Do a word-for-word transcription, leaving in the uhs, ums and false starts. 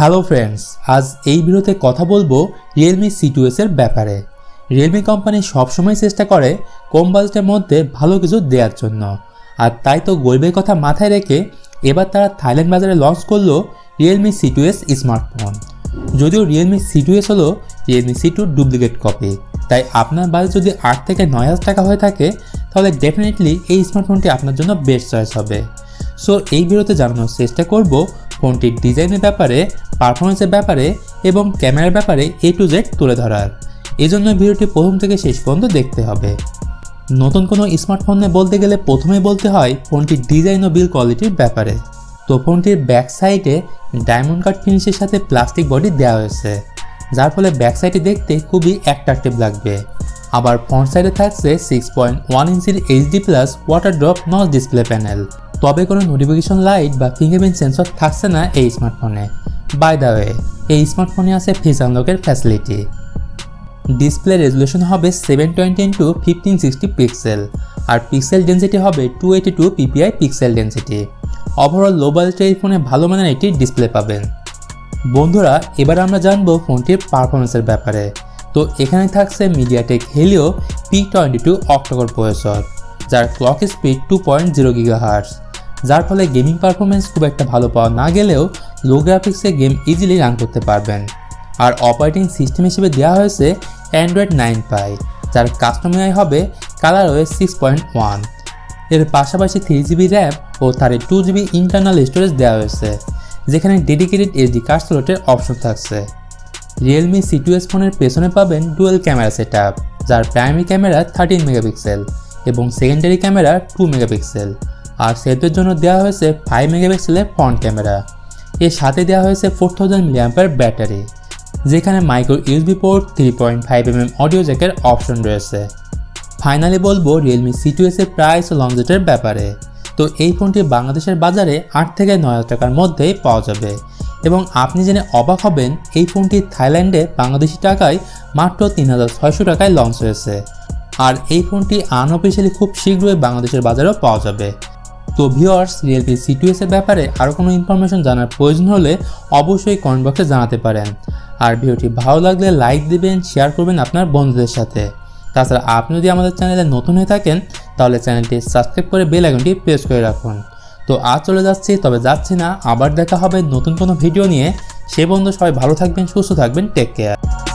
Hello friends आज এই ভিডিওতে কথা বলবো Realme C two S এর ব্যাপারে। Realme কোম্পানি সব সময় চেষ্টা করে কম বাজেটের মধ্যে ভালো কিছু দেওয়ার জন্য। আর তাই তো গরিবের কথা মাথায় রেখে এবার তারা থাইল্যান্ড বাজারে লঞ্চ করলো Realme C two S smartphone. যদিও Realme C two S হলো Realme C two duplicate copy. তাই আপনার বাজেট যদি আট থেকে নয় হাজার টাকা হয়ে থাকে তাহলে ডেফিনেটলি এই স্মার্টফোনটি আপনার জন্য বেস্ট চয়েস হবে। সো এই ভিডিওতে জানানোর চেষ্টা করব ফোনটির ডিজাইনের ব্যাপারে, পারফরম্যান্সের ব্যাপারে এবং ক্যামেরার ব্যাপারে এ টু জেড তুলে ধরার। এজন্য ভিডিওটি প্রথম থেকে শেষ পর্যন্ত দেখতে হবে। নতুন কোনো স্মার্টফোনে বলতে গেলে প্রথমে বলতে হয় ফোনটির ডিজাইন ও বিল কোয়ালিটির ব্যাপারে। তো ফোনটির ব্যাক সাইডে ডায়মন্ড কাট ফিনিশের সাথে প্লাস্টিক বডি দেওয়া হয়েছে, যার ফলে ব্যাক সাইডে দেখতে খুবই অ্যাট্রাকটিভ লাগবে। আবার ফ্রন্ট সাইডে থাকছে সিক্স পয়েন্ট ওয়ান ইঞ্চির HD plus water drop notch display panel. তবে কোনো নোটিফিকেশন লাইট বা ফিঙ্গারপ্রিন্ট সেন্সর থাকছে না এই স্মার্টফোনে। বাই দ্য ওয়ে এই স্মার্টফোনে আছে ফেস আনলকের ফ্যাসিলিটি। ডিসপ্লে রেজুলেশন হবে seven twenty into fifteen sixty pixel আর পিক্সেল ডেন্সিটি হবে two eighty two PPI pixel density. Overall low বাজেটে এই ফোনে ভালো মানের একটি ডিসপ্লে পাবেন। বন্ধুরা এবার আমরা জানবো ফোনটির পারফরমেন্সের ব্যাপারে। তো এখানে থাকছে MediaTek Helio P twenty two octa core processor, যার clock speed two point zero gigahertz, যার ফলে গেমিং পারফরমেন্স খুব একটা ভালো পাওয়া না গেলেও লো গ্রাফিক্সে গেম ইজিলি রান করতে পারবেন। আর অপারেটিং সিস্টেম হিসেবে দেওয়া হয়েছে অ্যান্ড্রয়েড নাইন পাই, যার কাস্টম ইউআই হবে কালারওএস সিক্স পয়েন্ট ওয়ান। এর পাশাপাশি থ্রি জিবি র্যাম ও thirty two GB internal storage দেওয়া হয়েছে, যেখানে ডেডিকেটেড এসডি কার্ড স্লটের অপশন থাকছে। Realme C two S ফোনের পেছনে পাবেন ডুয়েল ক্যামেরা সেট আপ, যার প্রাইমারি ক্যামেরা থার্টিন মেগাপিক্সেল এবং সেকেন্ডারি ক্যামেরা টু মেগাপিক্সেল। আর সেলফের জন্য দেওয়া হয়েছে ফাইভ মেগাপিক্সেলের ফ্রন্ট ক্যামেরা। এর সাথে দেওয়া হয়েছে ফোর থাউজেন্ড মিলিয়াম্পের ব্যাটারি, যেখানে micro USB port, three point five M M audio জ্যাকের অপশন রয়েছে। ফাইনালি বলবো Realme C two S এর প্রাইস ও লংজিভিটির ব্যাপারে। তো এই ফোনটি বাংলাদেশের বাজারে আট থেকে নয় হাজার টাকার মধ্যেই পাওয়া যাবে এবং আপনি জেনে অবাক হবেন এই ফোনটি থাইল্যান্ডে বাংলাদেশি টাকায় মাত্র তিন হাজার ছয়শো টাকায় লঞ্চ হয়েছে। আর এই ফোনটি আনঅফিশিয়ালি খুব শীঘ্রই বাংলাদেশের বাজারেও পাওয়া যাবে। তো viewers Realme C two S এর ব্যাপারে আরও কোনো ইনফরমেশন জানার প্রয়োজন হলে অবশ্যই কমেন্ট বক্সে জানাতে পারেন। আর ভিডিওটি ভালো লাগলে লাইক দেবেন, শেয়ার করবেন আপনার বন্ধুদের সাথে। তাছাড়া আপনি যদি আমাদের চ্যানেলে নতুন হয়ে থাকেন তাহলে চ্যানেলটি সাবস্ক্রাইব করে বেল আইকনটি প্রেস করে রাখুন। তো আজ চলে যাচ্ছি, তবে যাচ্ছি না, আবার দেখা হবে নতুন কোনো ভিডিও নিয়ে। সে বন্ধু সবাই ভালো থাকবেন, সুস্থ থাকবেন, টেক কেয়ার।